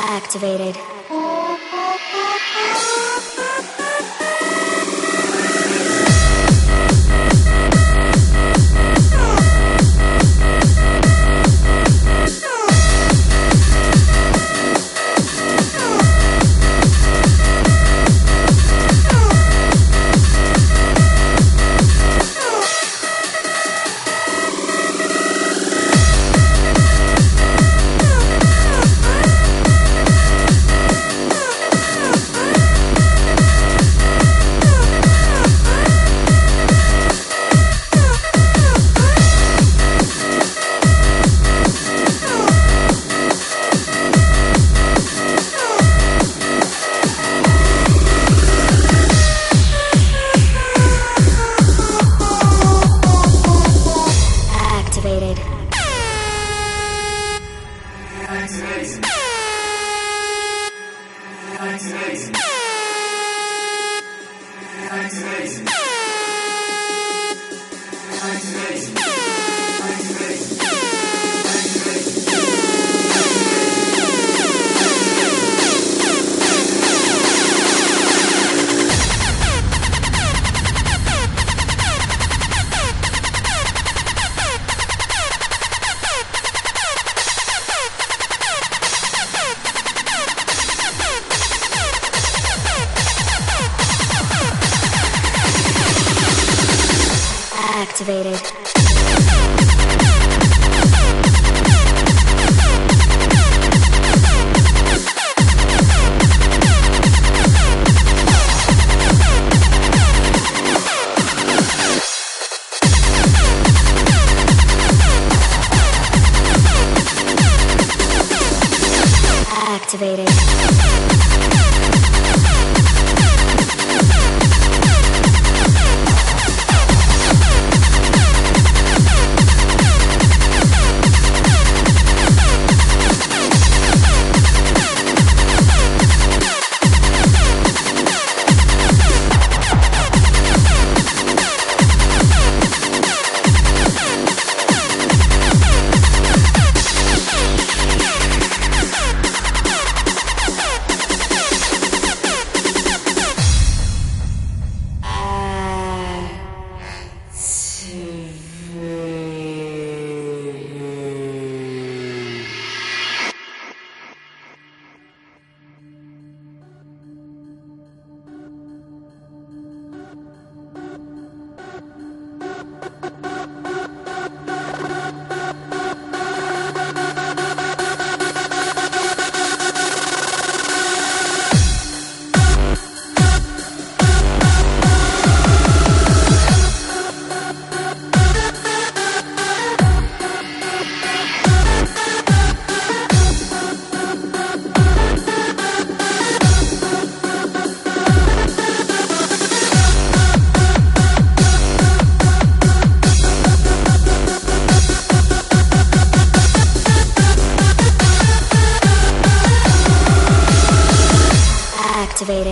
activated. Activated.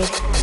Activated.